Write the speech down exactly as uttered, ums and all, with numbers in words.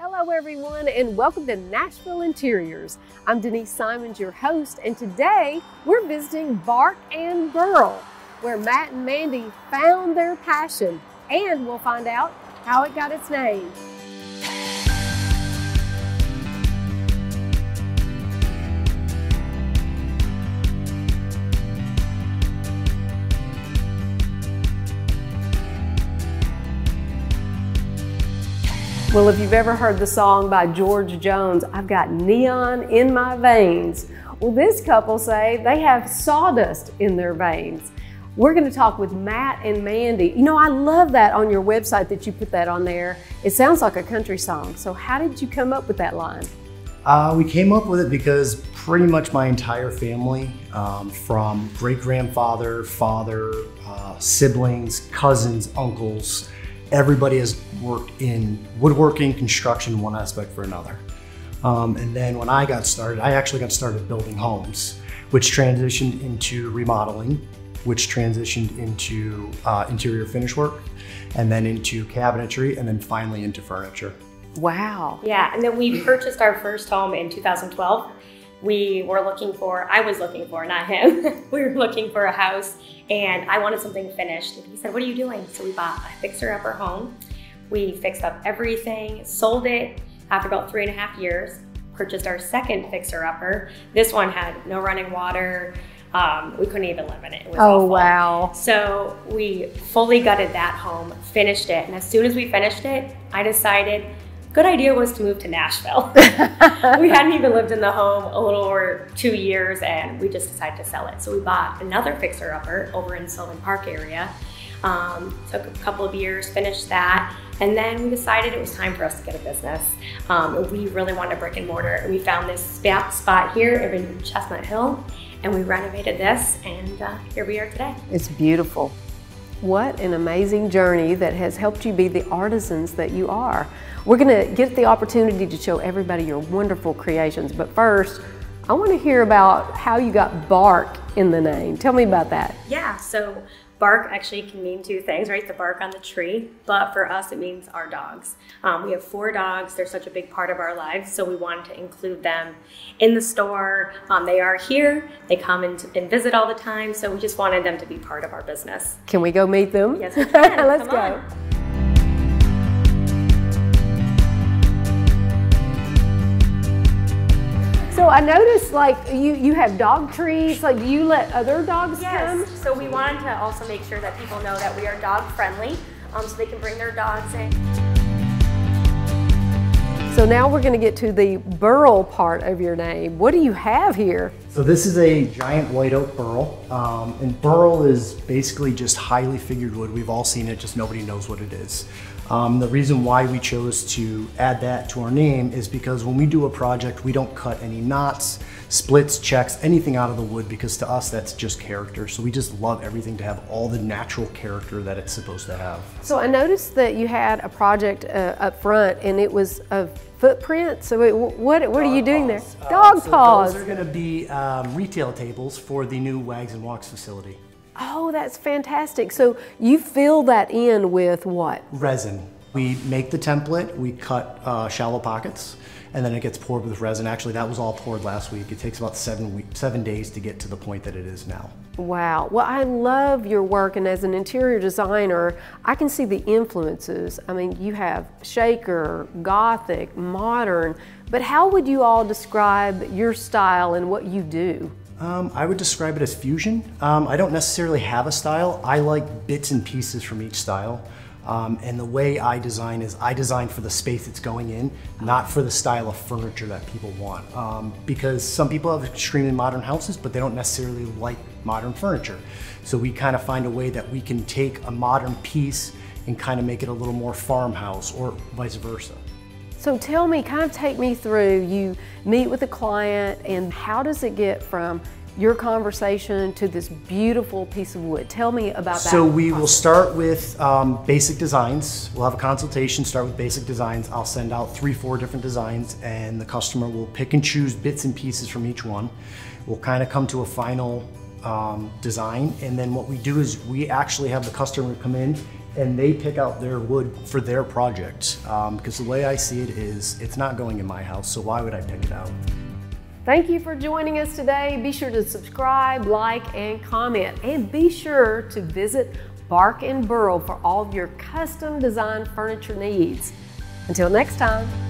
Hello everyone and welcome to Nashville Interiors. I'm Denise Simons, your host, and today we're visiting Bark and Burl, where Matt and Mandy found their passion, and we'll find out how it got its name. Well, if you've ever heard the song by George Jones, "I've got neon in my veins." Well, this couple say they have sawdust in their veins. We're going to talk with Matt and Mandy. You know, I love that on your website that you put that on there. It sounds like a country song. So how did you come up with that line? Uh, we came up with it because pretty much my entire family, um, from great-grandfather, father, uh, siblings, cousins, uncles, everybody has worked in woodworking, construction, one aspect for another. Um, and then when I got started, I actually got started building homes, which transitioned into remodeling, which transitioned into uh, interior finish work, and then into cabinetry, and then finally into furniture. Wow. Yeah, and then we purchased our first home in two thousand twelve. We were looking for, I was looking for, not him, we were looking for a house and I wanted something finished. And he said, "What are you doing?" So we bought a fixer-upper home. We fixed up everything, sold it after about three and a half years, purchased our second fixer-upper. This one had no running water. Um, we couldn't even live in it. It was awful. Oh, wow. So we fully gutted that home, finished it. And as soon as we finished it, I decided good idea was to move to Nashville. We hadn't even lived in the home a little over two years and we just decided to sell it. So we bought another fixer-upper over in Sylvan Park area. Um, took a couple of years, finished that, and then we decided it was time for us to get a business. Um, we really wanted a brick and mortar and we found this spot here in Chestnut Hill and we renovated this and uh, here we are today. It's beautiful. What an amazing journey that has helped you be the artisans that you are. We're going to get the opportunity to show everybody your wonderful creations, but first, I want to hear about how you got Bark in the name. Tell me about that. Yeah, so Bark actually can mean two things, right? The bark on the tree, but for us, it means our dogs. Um, we have four dogs. They're such a big part of our lives, so we wanted to include them in the store. Um, they are here. They come and, and visit all the time, so we just wanted them to be part of our business. Can we go meet them? Yes, we can. Let's come go. On. So I noticed, like, you, you have dog trees, like, do you let other dogs yes. come? Yes, so we wanted to also make sure that people know that we are dog friendly, um, so they can bring their dogs in. So now we're gonna get to the burl part of your name. What do you have here? So this is a giant white oak burl, um, and burl is basically just highly figured wood. We've all seen it, just nobody knows what it is. Um, the reason why we chose to add that to our name is because when we do a project, we don't cut any knots, splits, checks, anything out of the wood, because to us, that's just character. So we just love everything to have all the natural character that it's supposed to have. So I noticed that you had a project uh, up front and it was a footprint. So it, what, what are you doing there? Uh, Dog so paws. Those are gonna be um, retail tables for the new Wags and Walks facility. Oh, that's fantastic. So you fill that in with what? Resin. We make the template, we cut uh, shallow pockets, and then it gets poured with resin. Actually, that was all poured last week. It takes about seven, week, seven days to get to the point that it is now. Wow. Well, I love your work, and as an interior designer, I can see the influences. I mean, you have Shaker, Gothic, modern, but how would you all describe your style and what you do? Um, I would describe it as fusion. Um, I don't necessarily have a style. I like bits and pieces from each style. Um, and the way I design is I design for the space it's going in, not for the style of furniture that people want. Um, because some people have extremely modern houses, but they don't necessarily like modern furniture. So we kind of find a way that we can take a modern piece and kind of make it a little more farmhouse or vice versa. So tell me, kind of take me through, you meet with a client and how does it get from your conversation to this beautiful piece of wood? Tell me about that. So we will start with um, basic designs. We'll have a consultation, start with basic designs. I'll send out three, four different designs and the customer will pick and choose bits and pieces from each one. We'll kind of come to a final um, design. And then what we do is we actually have the customer come in and they pick out their wood for their project. Um, because the way I see it is, it's not going in my house, so why would I pick it out? Thank you for joining us today. Be sure to subscribe, like, and comment. And be sure to visit Bark and Burl for all of your custom designed furniture needs. Until next time.